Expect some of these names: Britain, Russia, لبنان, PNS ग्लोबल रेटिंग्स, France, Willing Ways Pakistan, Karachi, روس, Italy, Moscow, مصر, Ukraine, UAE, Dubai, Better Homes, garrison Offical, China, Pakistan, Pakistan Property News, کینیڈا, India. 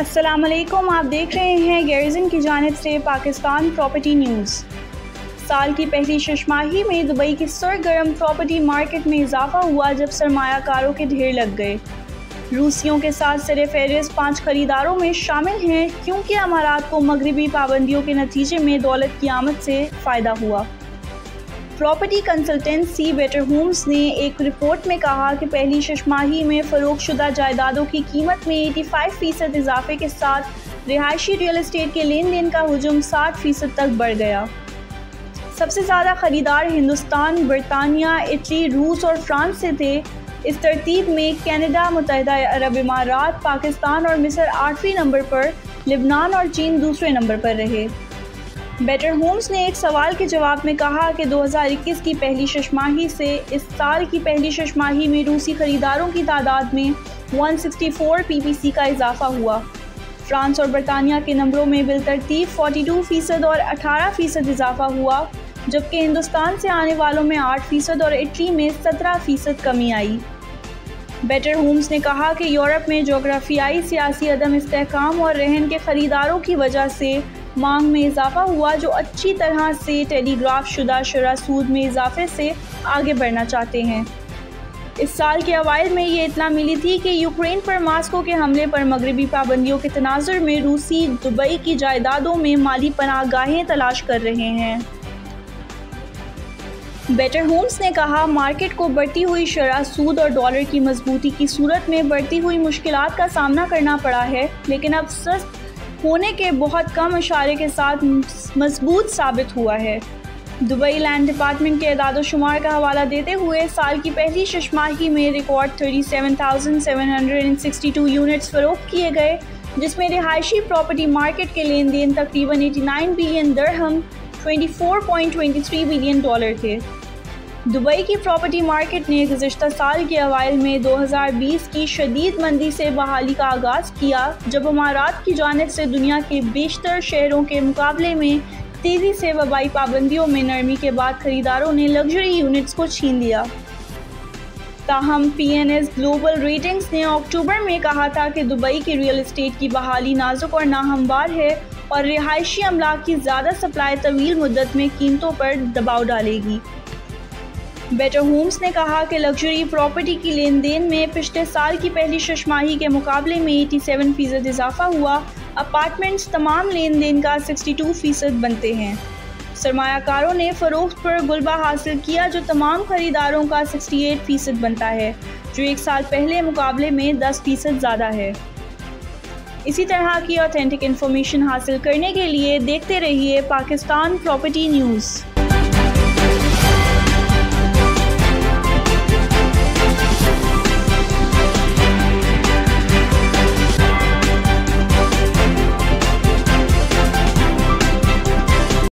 अस्सलाम वालेकुम, आप देख रहे हैं गैरिसन की जानिब से पाकिस्तान प्रॉपर्टी न्यूज़। साल की पहली शशमाही में दुबई की सरगर्म प्रॉपर्टी मार्केट में इजाफा हुआ जब सरमायाकारों के ढेर लग गए। रूसियों के साथ सरेफेरिस 5 खरीदारों में शामिल हैं क्योंकि अमारात को मगरबी पाबंदियों के नतीजे में दौलत की आमद से फ़ायदा हुआ। प्रॉपर्टी कंसल्टेंसी बेटर होम्स ने एक रिपोर्ट में कहा कि पहली शशमाही में फरोख्तशुदा जायदादों की कीमत में 85% इजाफे के साथ रिहायशी रियल इस्टेट के लेन देन का हुजूम 60% तक बढ़ गया। सबसे ज़्यादा ख़रीदार हिंदुस्तान, बरतानिया, इटली, रूस और फ्रांस से थे। इस तरतीब में कनाडा, मुत्तहिदा अरब इमारात, पाकिस्तान और मिस्र 8वें नंबर पर, लेबनान और चीन दूसरे नंबर पर रहे। बेटर होम्स ने एक सवाल के जवाब में कहा कि 2021 की पहली शशमाही से इस साल की पहली शशमाही में रूसी खरीदारों की तादाद में 164 PPC का इजाफा हुआ। फ्रांस और बरतानिया के नंबरों में बिलतरतीब 42% और 18% इजाफा हुआ, जबकि हिंदुस्तान से आने वालों में 8% और इटली में 17% कमी आई। बेटर होम्स ने कहा कि यूरोप में जोग्राफियाई सियासी अदम इस्तेहकाम और रहन के ख़रीदारों की वजह से मांग में इजाफा हुआ, जो अच्छी तरह से टेलीग्राफ शुदा शरह सूद में इजाफे से आगे बढ़ना चाहते हैं। इस साल के अवाइल में ये इतना मिली थी कि यूक्रेन पर मास्को के हमले पर मगरबी पाबंदियों के तनाजुर में रूसी दुबई की जायदादों में माली पनाहगाहें तलाश कर रहे हैं। बेटर होम्स ने कहा, मार्केट को बढ़ती हुई शरह सूद और डॉलर की मजबूती की सूरत में बढ़ती हुई मुश्किलात का सामना करना पड़ा है, लेकिन अब सस्त होने के बहुत कम इशारे के साथ मजबूत साबित हुआ है। दुबई लैंड डिपार्टमेंट के आदादोशुमार का हवाला देते हुए साल की पहली शशमाही में रिकॉर्ड 37,762 यूनिट्स फरोख्त किए गए, जिसमें रिहायशी प्रॉपर्टी मार्केट के लेन देन तकरीबन 89 बिलियन दरहम $24.23 बिलियन थे। दुबई की प्रॉपर्टी मार्केट ने गुज़िश्ता साल के अवाइल में 2020 की शदीद मंदी से बहाली का आगाज़ किया, जब अमारात की जानिब से दुनिया के बेशतर शहरों के मुकाबले में तेज़ी से वबाई पाबंदियों में नरमी के बाद खरीदारों ने लग्जरी यूनिट्स को छीन लिया। ताहम PNS ग्लोबल रेटिंग्स ने अक्टूबर में कहा था कि दुबई की रियल इस्टेट की बहाली नाजुक और नाहमवार है और रिहायशी अमलाक की ज़्यादा सप्लाई तवील मुद्दत में कीमतों पर दबाव डालेगी। बेटर होम्स ने कहा कि लग्जरी प्रॉपर्टी की लेन देन में पिछले साल की पहली शशमाही के मुकाबले में 87% इजाफा हुआ। अपार्टमेंट्स तमाम लेन देन का 62% बनते हैं। सरमायाकारों ने फरोख्त पर गुलबा हासिल किया, जो तमाम खरीदारों का 68% बनता है, जो एक साल पहले मुकाबले में 10% ज़्यादा है। इसी तरह की ऑथेंटिक इंफॉर्मेशन हासिल करने के लिए देखते रहिए पाकिस्तान प्रॉपर्टी न्यूज़।